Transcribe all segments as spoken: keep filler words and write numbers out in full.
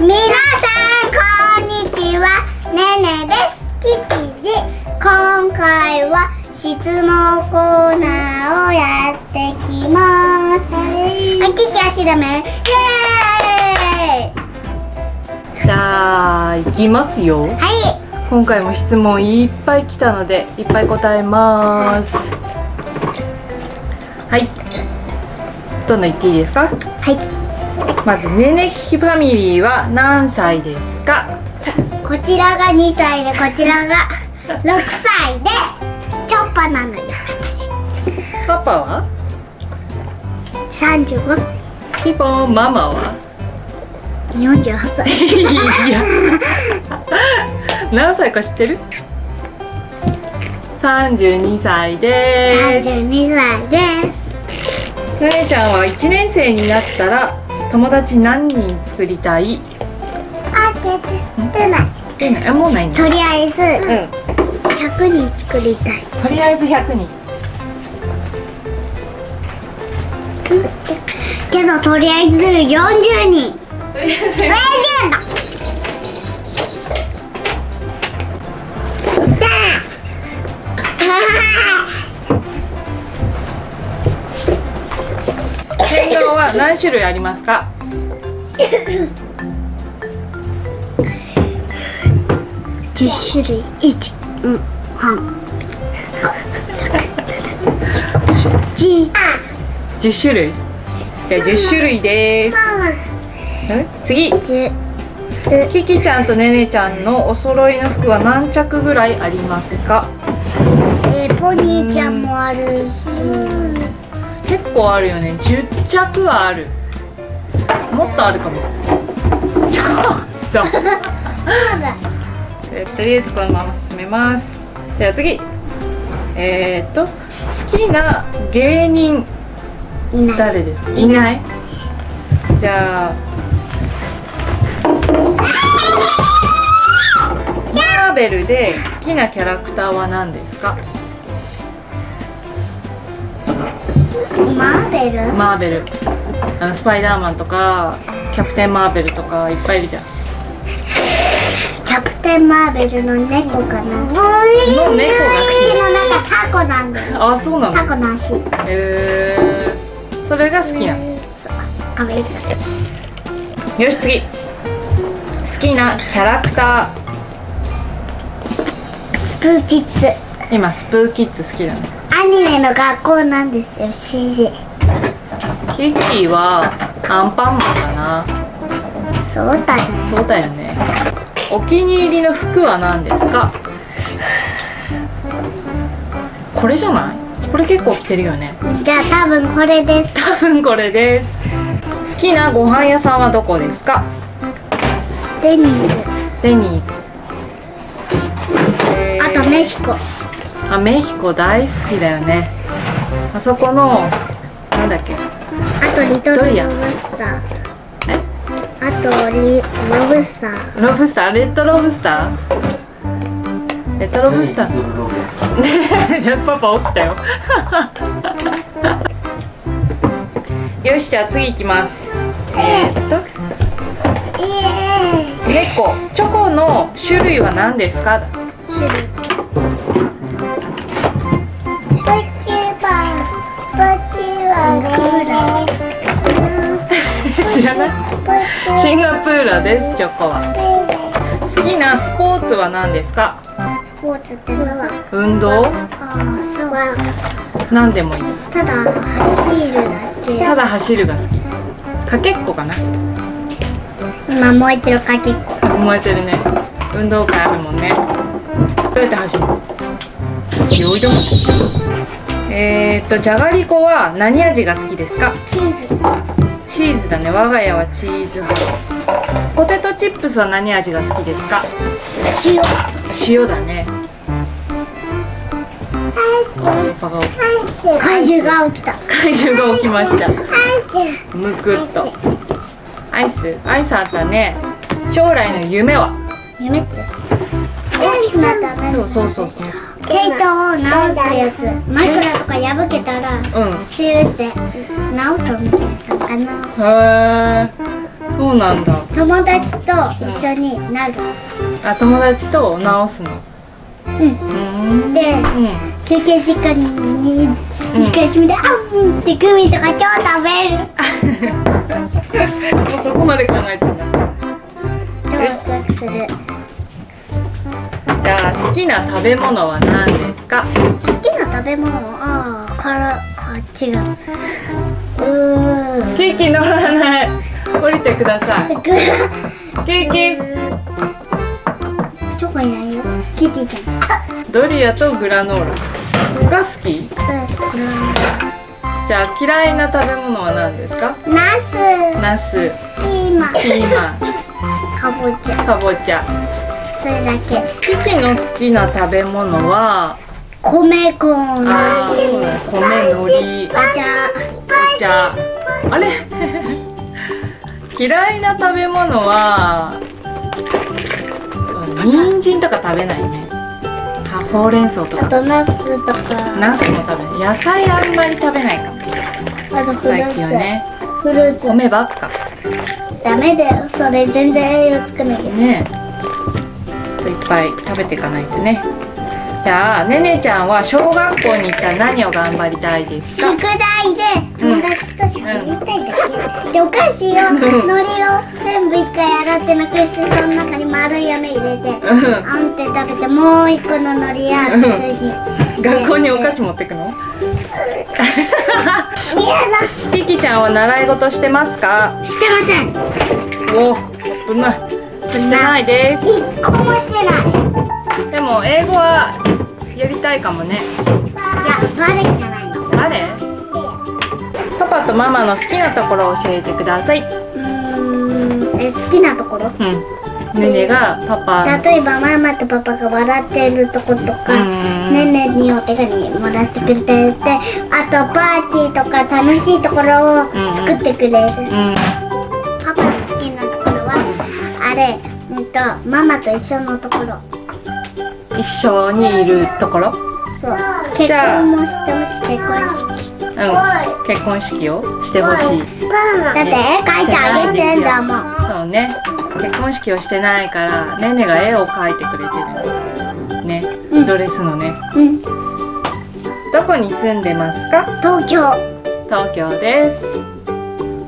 みなさんこんにちは、ねねです。キキで、今回は質問コーナーをやってきます。はい、キキ足だめ。イエーイ。じゃあいきますよ。はい、今回も質問いっぱい来たのでいっぱい答えます。はい、どんどん言っていいですか。はい、まずねねきファミリーは何歳ですか。こちらがにさいで、こちらがろくさいです。チョッパなのよ、私。パパはさんじゅうごさい。ピポン、ママはよんじゅうはっさい。いや何歳か知ってる。さんじゅうにさいです。さんじゅうにさいです。ねねちゃんはいちねんせいになったら友達何人作りたい？あ、出てない。出ない。もうないね。とりあえずひゃくにん作りたい。とりあえずひゃくにん。けどとりあえずよんじゅうにん。とりあえず名言だ。変顔は何種類ありますか？十種類。一、うん、半。十。十種類。じゃあ十種類です。次。キキちゃんとねねちゃんのお揃いの服は何着ぐらいありますか？えー、ポニーちゃんもあるし。結構あるよね。じゅっちゃくはある。もっとあるかも。ちょっととりあえずこのまま進めます。では次、えー、っと好きな芸人誰ですか？いない。じゃあマーベルで好きなキャラクターは何ですか？マーベル？マーベル。あのスパイダーマンとかキャプテンマーベルとかいっぱいいるじゃん。キャプテンマーベルの猫かな。の猫が好き。口の中タコなんだよ。あ、そうなの。タコの足。へえ。それが好きなの。可愛いから。よし次。好きなキャラクター。スプーキッズ。今スプーキッズ好きなの。アニメの学校なんですよ。 シージー。 キキはアンパンマンかな。そうだね。そうだよね。お気に入りの服は何ですか？これじゃない？これ結構着てるよね。じゃあ多分これです。多分これです。好きなご飯屋さんはどこですか？デニーズ。デニーズ。えー、あとメヒコ。あ、メヒコ大好きだよね。あそこのなんだっけ。あとリトルロブスター。え？あとリロブスター。ロブスター、レッドロブスター。レッドロブスター。ね、じゃあパパ起きたよ。よし、じゃあ次行きます。えー、っと。えー、猫チョコの種類は何ですか？種類。知らない。シンガプーラです。チョコは。好きなスポーツは何ですか？スポーツってのは運動。ああ、そうは何でもいい。ただ走るだけ。ただ走るが好き。かけっこかな。今燃えてるかけっこ。燃えてるね。運動会あるもんね。どうやって走るの？泳いだ。えーっとじゃがりこは何味が好きですか？チーズ。チーズだね。我が家はチーズ派。ポテトチップスは何味が好きですか？塩。塩だね。怪獣が起きた。怪獣が起きました。むくっと。アイス。アイスあったね。将来の夢は？夢って大きくなったね。そうそうそうそう。毛糸を直すやつ。枕とか破けたら、うん、シューって直すお店。へえ、そうなんだ。友達と一緒になる。あ、友達と直すの。うん。で、休憩時間に時間しみであんってグミとか超食べる。もうそこまで考えてんだ。超ワクワクする。じゃあ好きな食べ物は何ですか？好きな食べ物はあからか違う。うん。ケーキ乗らない。降りてください。ケーキ。チョコいないよ。キティちゃん。ドリアとグラノーラが好き？うん。じゃあ嫌いな食べ物は何ですか？ナス。ナス。ピーマン。ピーマン。かぼちゃ。かぼちゃ。それだけ。キキの好きな食べ物は米粉のり。ああ、そうだ。米のり。お茶。お茶。あれ。嫌いな食べ物は人参とか食べないね。ほうれん草とか、あとナスとか。ナスも食べない。野菜あんまり食べないかも。最近はね、フルーツ。米ばっか。ダメだよ。それ全然栄養つかないよね。ちょっといっぱい食べていかないとね。じゃあねねちゃんは小学校に行ったら何を頑張りたいですか？宿題で友達と喋りたいだけで、お菓子を海苔を全部一回洗ってなくして、その中に丸い飴入れてあんって食べて、もう一個の海苔や普通に学校にお菓子持ってくの？キキちゃんは習い事してますか？してません。おお、危ない。してないです。一個もしてない。でも英語はやりたいかもね。いや、バレじゃないの。バレ？パパとママの好きなところを教えてください。うーん、え、好きなところ？うん。ねねがパパ。例えばママとパパが笑っているとことか、ねねにお手紙もらってくれて、あとパーティーとか楽しいところを作ってくれる。パパの好きなところはあれ、うんとママと一緒のところ。一緒にいるところ。そう。結婚もしてほしい。結婚式。うん、結婚式をしてほしい。だって絵描いてあげてんだもん。そうね。結婚式をしてないからねねが絵を描いてくれてるんですよね。ドレスのね。うん、どこに住んでますか？東京。東京です。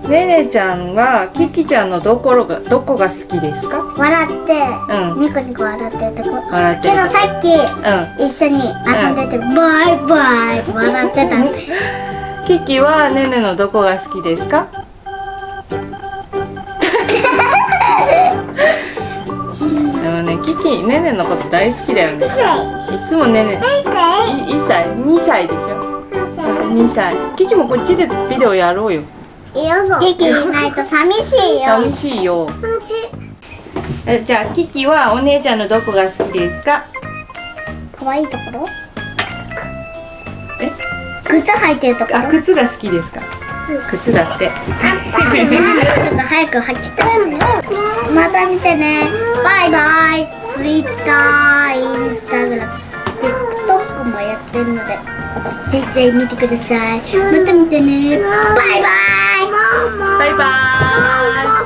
ねねちゃんはキキちゃんのどころがどこが好きですか？笑って、うん、ニコニコ笑ってるとこ。笑ってる。けどさっき、うん、一緒に遊んでて、うん、バイバイって笑ってたんで。キキはねねのどこが好きですか？でもね、キキねねのこと大好きだよね。いつもねね。いっさい？にさいでしょ。にさい。キキもこっちでビデオやろうよ。キキいないと寂しいよ。寂しいよ。え、じゃあキキはお姉ちゃんのどこが好きですか？可愛いところ？え？靴履いてるところ。あ、靴が好きですか？靴だって。あったね。ちょっと早く履きたいのよ。また見てね。バイバイ。ツイッター、インスタグラム、TikTok もやってるので、ぜひぜひ見てください。また見てね。バイバイ。バイバ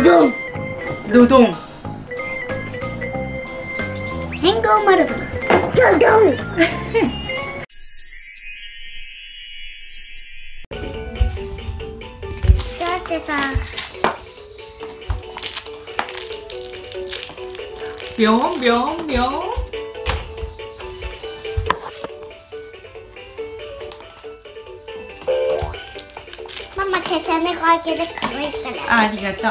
イ。ドドン。ドドン。変顔丸だ。ドドン。ビョンビョンビョン。ママ、ちゃちゃ猫開けるからいいから。あ、ありがとう。あ、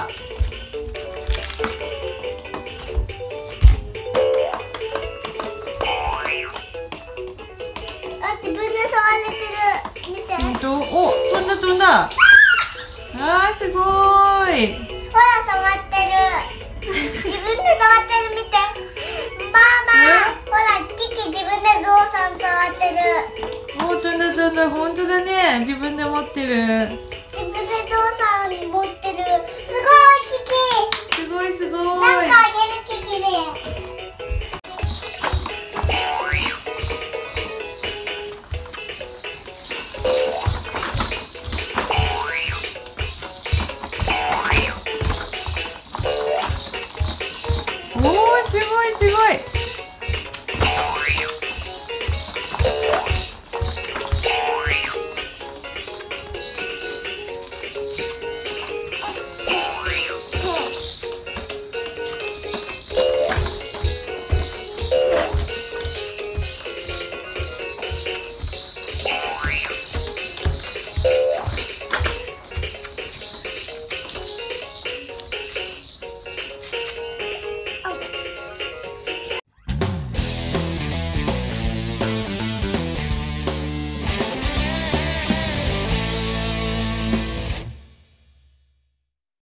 自分で触れてる。見て。本当？お、飛んだ飛んだ。あー、すごーい。ほら、触ってる。自分で触ってる。本当だね、自分で持ってる。自分でゾウさん持って